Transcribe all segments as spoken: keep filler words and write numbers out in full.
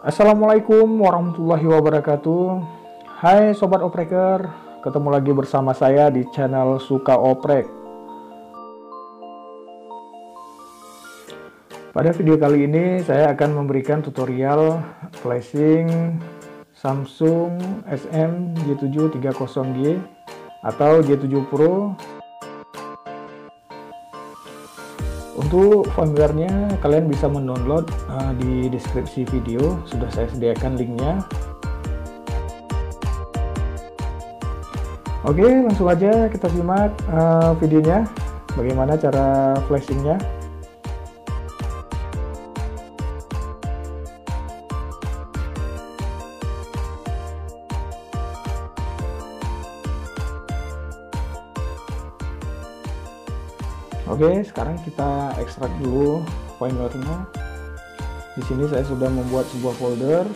Assalamualaikum warahmatullahi wabarakatuh. Hai Sobat Opreker, ketemu lagi bersama saya di channel Suka Oprek. Pada video kali ini saya akan memberikan tutorial flashing Samsung S M J tujuh tiga nol G atau J tujuh Pro. Untuk firmware-nya kalian bisa mendownload uh, di deskripsi video, sudah saya sediakan linknya. Oke, langsung aja kita simak uh, videonya, bagaimana cara flashingnya. Oke, sekarang kita ekstrak dulu firmware-nya. Di sini saya sudah membuat sebuah folder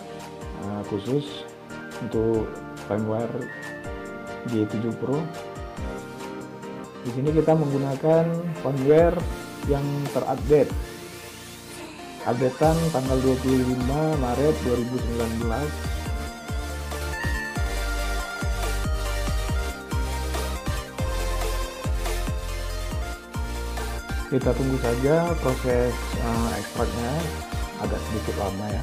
uh, khusus untuk firmware J tujuh Pro. Di sini kita menggunakan firmware yang terupdate, updatean tanggal dua puluh lima Maret dua ribu sembilan belas. Kita tunggu saja proses uh, ekstraknya, agak sedikit lama ya.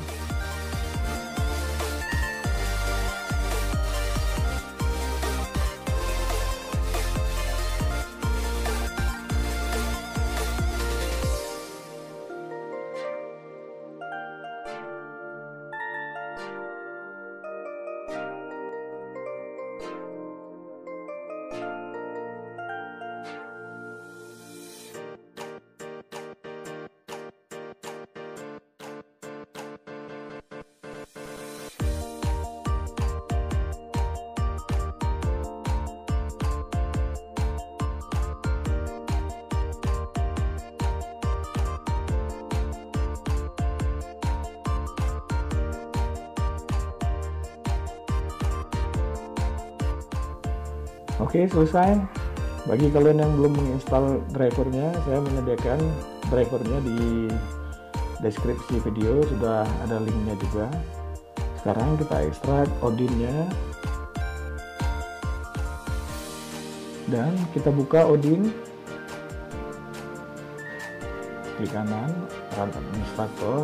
Oke, selesai. Bagi kalian yang belum menginstal drivernya, saya menyediakan drivernya di deskripsi video, sudah ada linknya juga. Sekarang kita ekstrak Odinnya dan kita buka Odin, klik kanan, run administrator.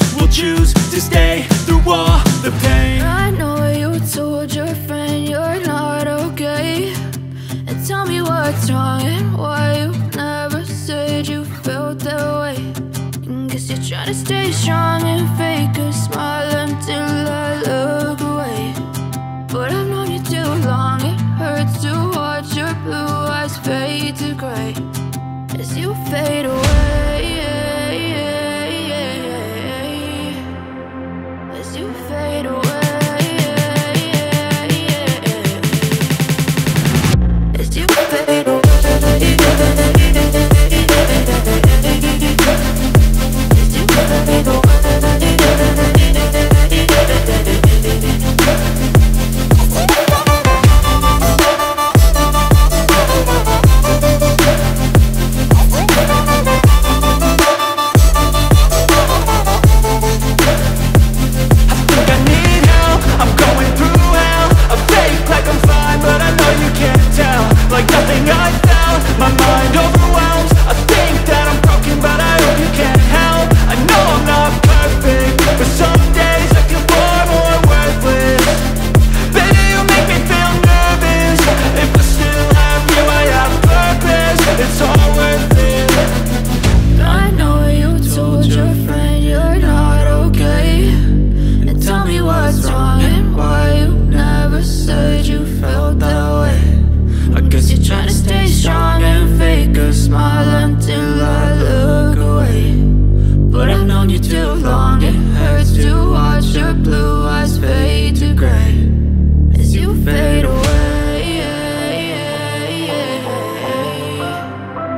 will choose to stay through all the pain. I know you told your friend you're not okay, and tell me what's wrong and why you never said you felt that way. Guess you're trying to stay strong and fake a smile until I look away. But I've known you too long, it hurts to watch your blue eyes fade to gray as you fade away. As you fade away.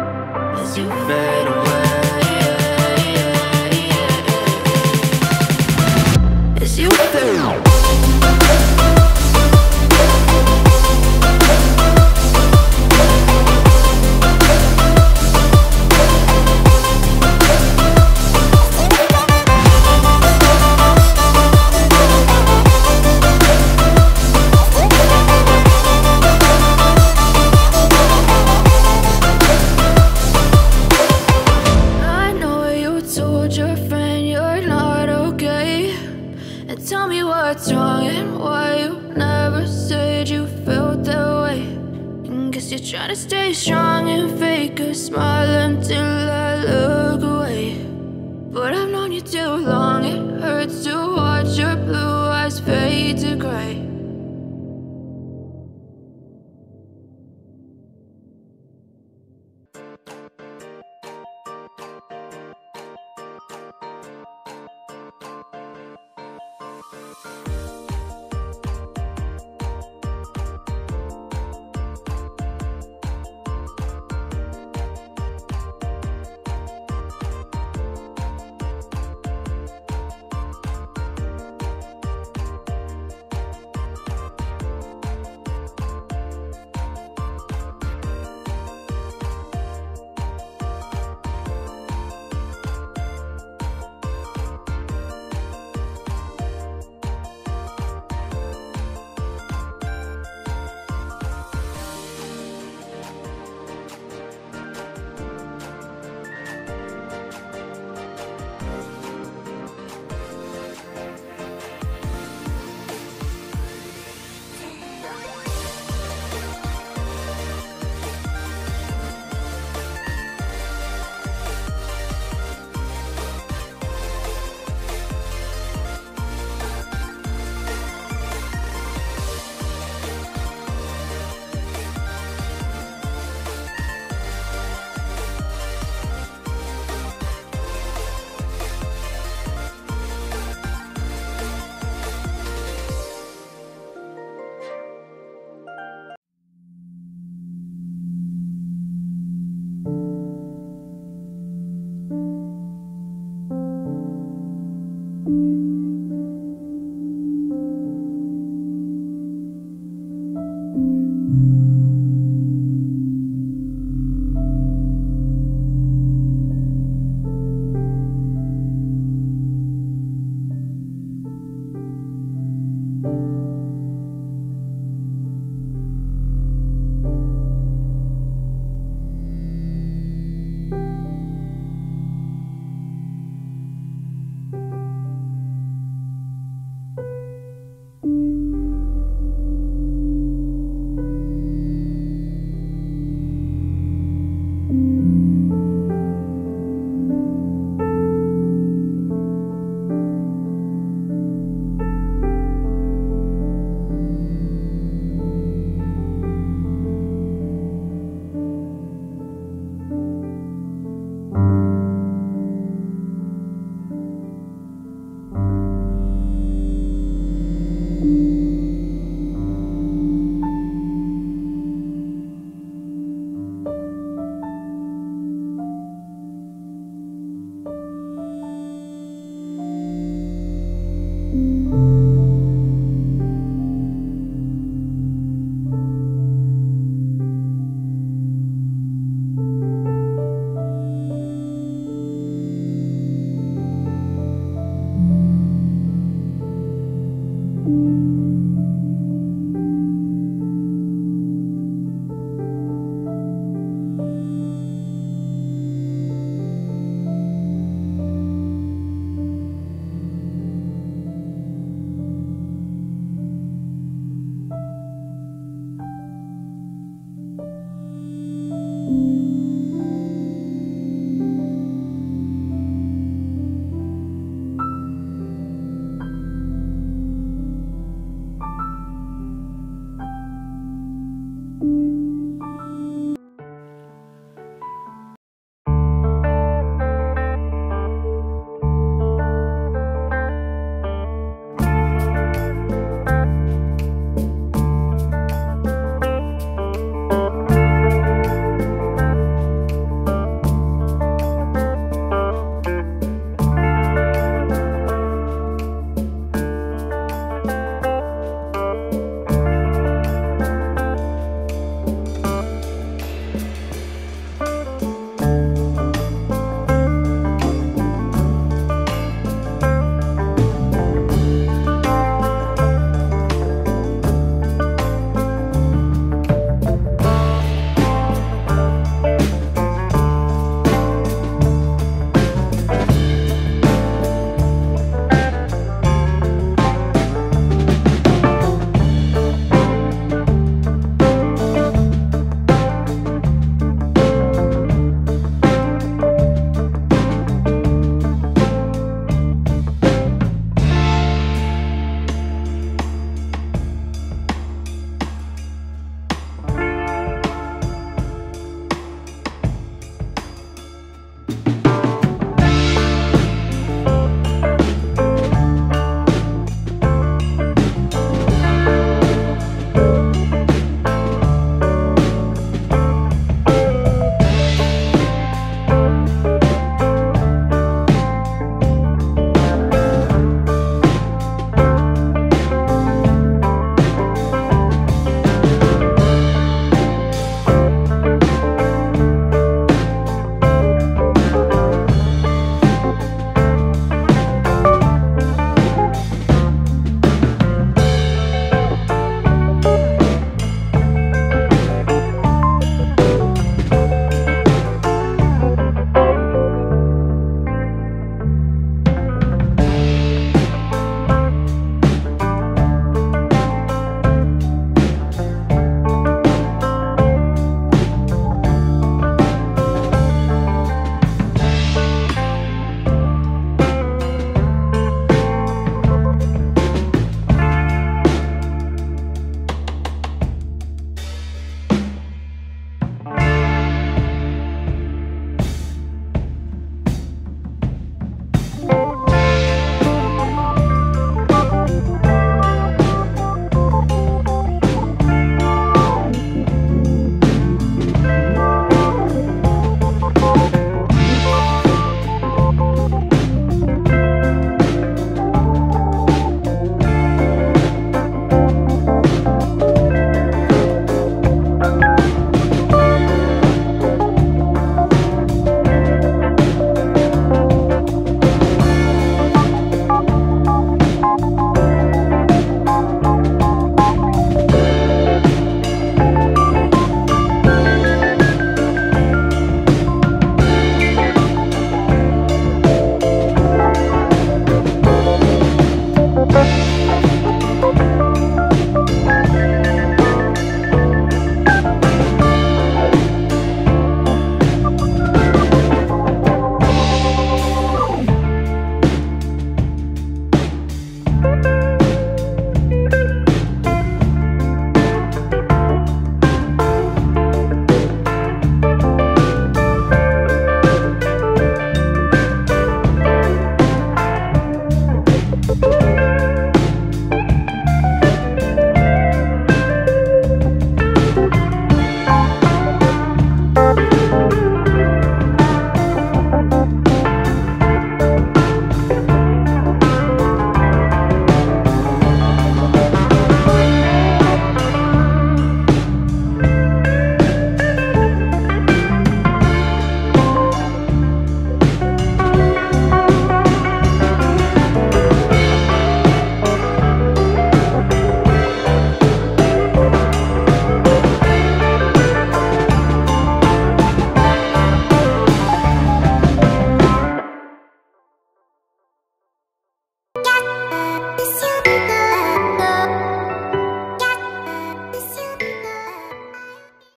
As you fade away.